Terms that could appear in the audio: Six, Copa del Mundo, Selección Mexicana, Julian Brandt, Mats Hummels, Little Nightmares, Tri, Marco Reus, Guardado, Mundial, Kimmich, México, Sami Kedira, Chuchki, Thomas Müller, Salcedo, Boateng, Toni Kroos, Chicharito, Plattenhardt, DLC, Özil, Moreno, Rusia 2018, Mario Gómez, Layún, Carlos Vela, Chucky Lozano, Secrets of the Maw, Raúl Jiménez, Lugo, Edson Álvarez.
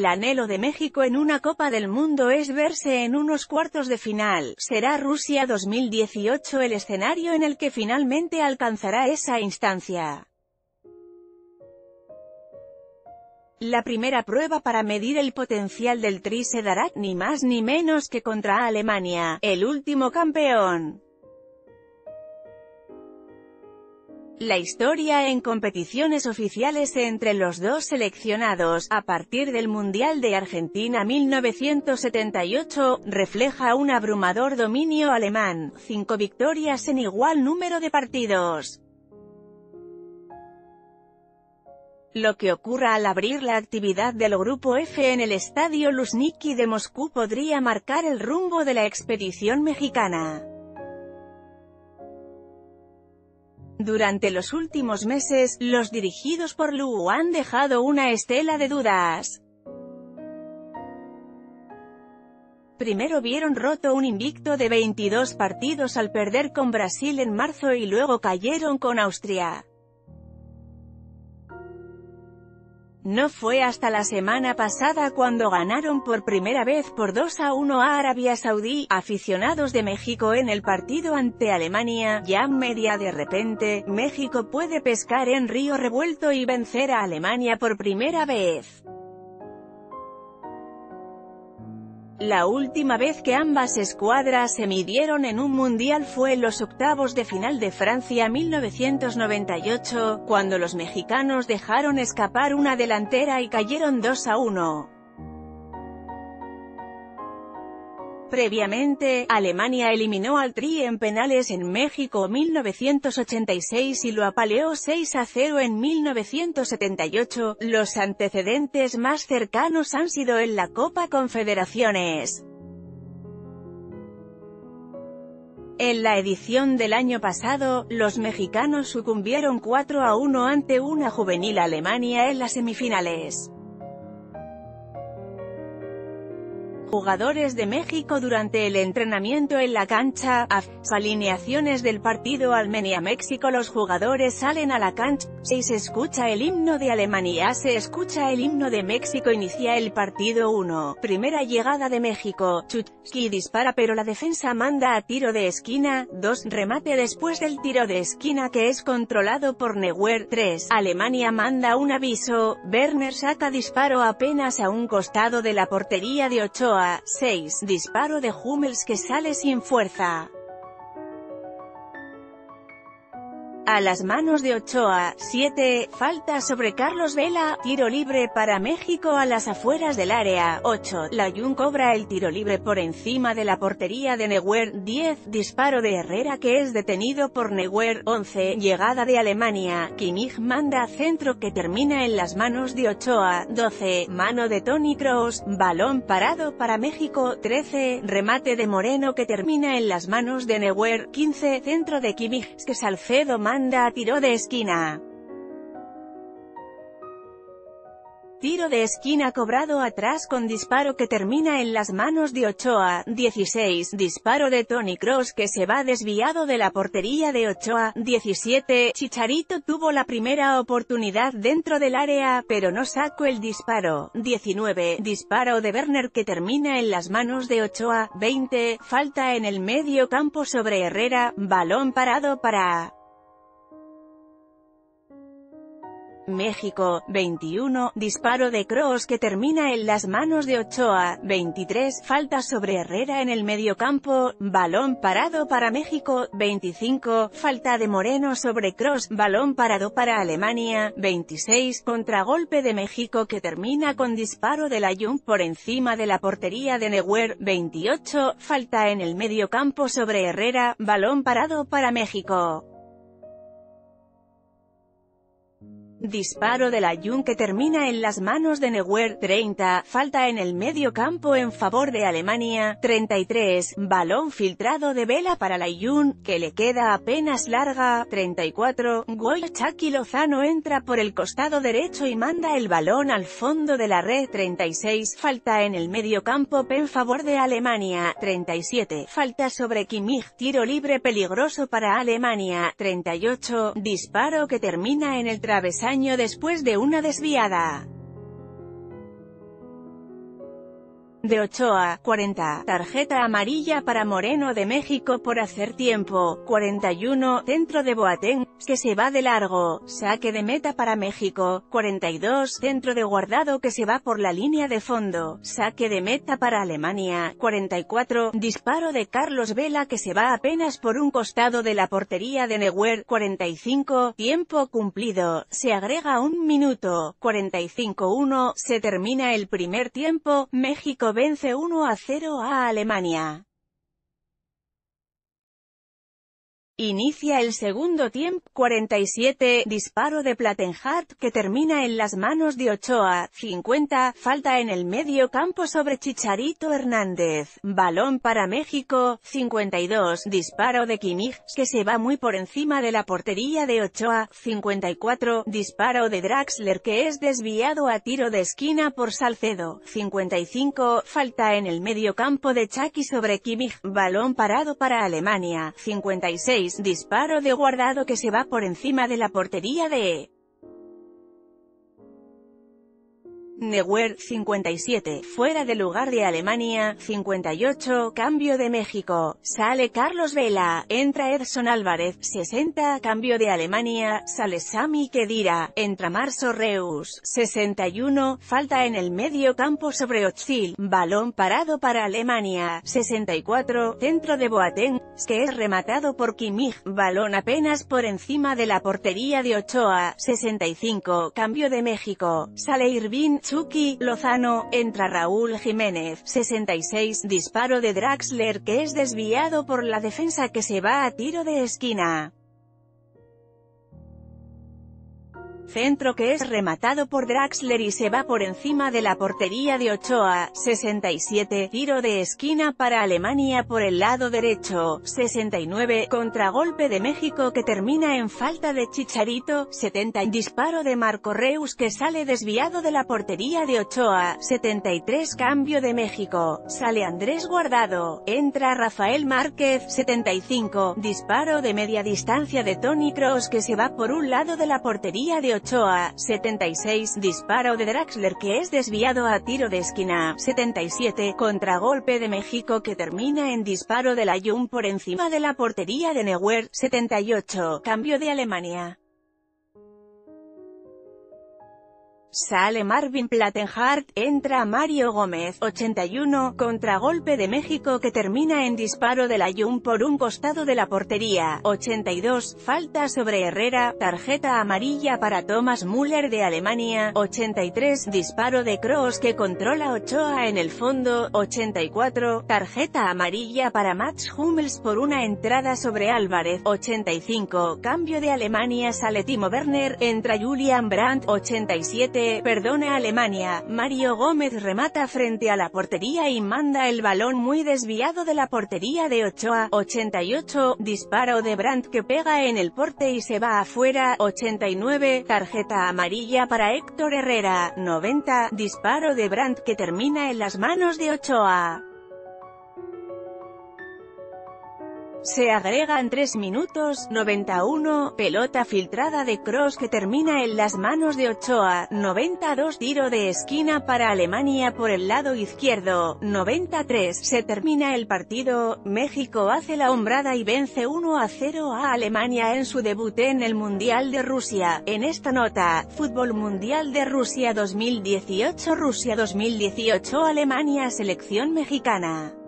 El anhelo de México en una Copa del Mundo es verse en unos cuartos de final. Será Rusia 2018 el escenario en el que finalmente alcanzará esa instancia. La primera prueba para medir el potencial del Tri se dará, ni más ni menos que contra Alemania, el último campeón. La historia en competiciones oficiales entre los dos seleccionados, a partir del Mundial de Argentina 1978, refleja un abrumador dominio alemán, 5 victorias en igual número de partidos. Lo que ocurra al abrir la actividad del Grupo F en el Estadio Luzhniki de Moscú podría marcar el rumbo de la expedición mexicana. Durante los últimos meses, los dirigidos por Lugo han dejado una estela de dudas. Primero vieron roto un invicto de 22 partidos al perder con Brasil en marzo y luego cayeron con Austria. No fue hasta la semana pasada cuando ganaron por primera vez por 2-1 a Arabia Saudí. Aficionados de México en el partido ante Alemania, ya media de repente, México puede pescar en río revuelto y vencer a Alemania por primera vez. La última vez que ambas escuadras se midieron en un mundial fue en los octavos de final de Francia 1998, cuando los mexicanos dejaron escapar una delantera y cayeron 2-1. Previamente, Alemania eliminó al Tri en penales en México 1986 y lo apaleó 6-0 en 1978. Los antecedentes más cercanos han sido en la Copa Confederaciones. En la edición del año pasado, los mexicanos sucumbieron 4-1 ante una juvenil Alemania en las semifinales. Jugadores de México durante el entrenamiento en la cancha. Alineaciones del partido Armenia-México. Los jugadores salen a la cancha, se escucha el himno de Alemania, se escucha el himno de México. Inicia el partido 1, primera llegada de México, Chuchki dispara pero la defensa manda a tiro de esquina. 2, remate después del tiro de esquina que es controlado por Neuer. 3, Alemania manda un aviso, Werner saca disparo apenas a un costado de la portería de Ochoa. 6, disparo de Hummels que sale sin fuerza a las manos de Ochoa. 7, falta sobre Carlos Vela, tiro libre para México a las afueras del área. 8, Layún cobra el tiro libre por encima de la portería de Neuer. 10, disparo de Herrera que es detenido por Neuer. 11, llegada de Alemania, Kimmich manda centro que termina en las manos de Ochoa. 12, mano de Toni Kroos, balón parado para México. 13, remate de Moreno que termina en las manos de Neuer. 15, centro de Kimmich que Salcedo manda a tiro de esquina. Tiro de esquina cobrado atrás con disparo que termina en las manos de Ochoa. 16, disparo de Toni Kroos que se va desviado de la portería de Ochoa. 17, Chicharito tuvo la primera oportunidad dentro del área, pero no sacó el disparo. 19, disparo de Werner que termina en las manos de Ochoa. 20, falta en el medio campo sobre Herrera, balón parado para México. 21, disparo de Kroos que termina en las manos de Ochoa. 23, falta sobre Herrera en el mediocampo, balón parado para México. 25, falta de Moreno sobre Kroos, balón parado para Alemania. 26, contragolpe de México que termina con disparo de Layún por encima de la portería de Neuer. 28, falta en el mediocampo sobre Herrera, balón parado para México. Disparo de Layún que termina en las manos de Neuer. 30, falta en el medio campo en favor de Alemania. 33, balón filtrado de Vela para Layún, que le queda apenas larga. 34, gol. Chucky Lozano entra por el costado derecho y manda el balón al fondo de la red. 36, falta en el medio campo en favor de Alemania. 37, falta sobre Kimmich, tiro libre peligroso para Alemania. 38, disparo que termina en el travesaño después de una desviada. de Ochoa, 40, tarjeta amarilla para Moreno de México por hacer tiempo, 41, centro de Boateng, que se va de largo, saque de meta para México, 42, centro de Guardado que se va por la línea de fondo, saque de meta para Alemania, 44, disparo de Carlos Vela que se va apenas por un costado de la portería de Neuer, 45, tiempo cumplido, se agrega un minuto, 45-1, se termina el primer tiempo, México vence 1-0 a Alemania. Inicia el segundo tiempo, 47, disparo de Plattenhardt que termina en las manos de Ochoa, 50, falta en el medio campo sobre Chicharito Hernández, balón para México, 52, disparo de Kimmich, que se va muy por encima de la portería de Ochoa, 54, disparo de Draxler que es desviado a tiro de esquina por Salcedo, 55, falta en el medio campo de Chucky sobre Kimmich, balón parado para Alemania, 56, disparo de Guardado que se va por encima de la portería de Neuer, 57, fuera de lugar de Alemania, 58, cambio de México, sale Carlos Vela, entra Edson Álvarez, 60, cambio de Alemania, sale Sami Kedira, entra Marco Reus, 61, falta en el medio campo sobre Özil, balón parado para Alemania, 64, centro de Boateng, que es rematado por Kimmich, balón apenas por encima de la portería de Ochoa, 65, cambio de México, sale Irvin, Chucky Lozano, entra Raúl Jiménez, 66, disparo de Draxler que es desviado por la defensa que se va a tiro de esquina. Centro que es rematado por Draxler y se va por encima de la portería de Ochoa, 67, tiro de esquina para Alemania por el lado derecho, 69, contragolpe de México que termina en falta de Chicharito, 70, disparo de Marco Reus que sale desviado de la portería de Ochoa, 73, cambio de México, sale Andrés Guardado, entra Rafael Márquez, 75, disparo de media distancia de Toni Kroos que se va por un lado de la portería de Ochoa, 76, disparo de Draxler que es desviado a tiro de esquina, 77, contragolpe de México que termina en disparo de Layún por encima de la portería de Neuer, 78, cambio de Alemania. Sale Marvin Plattenhardt, entra Mario Gómez, 81, contragolpe de México que termina en disparo de Layún por un costado de la portería, 82, falta sobre Herrera, tarjeta amarilla para Thomas Müller de Alemania, 83, disparo de Kroos que controla Ochoa en el fondo, 84, tarjeta amarilla para Mats Hummels por una entrada sobre Álvarez, 85, cambio de Alemania, sale Timo Werner, entra Julian Brandt, 87, perdona Alemania, Mario Gómez remata frente a la portería y manda el balón muy desviado de la portería de Ochoa, 88, disparo de Brandt que pega en el poste y se va afuera, 89, tarjeta amarilla para Héctor Herrera, 90, disparo de Brandt que termina en las manos de Ochoa. Se agregan 3 minutos, 91, pelota filtrada de Kroos que termina en las manos de Ochoa, 92, tiro de esquina para Alemania por el lado izquierdo, 93, se termina el partido, México hace la hombrada y vence 1-0 a Alemania en su debut en el Mundial de Rusia. En esta nota, Fútbol Mundial de Rusia 2018, Rusia 2018, Alemania, selección mexicana.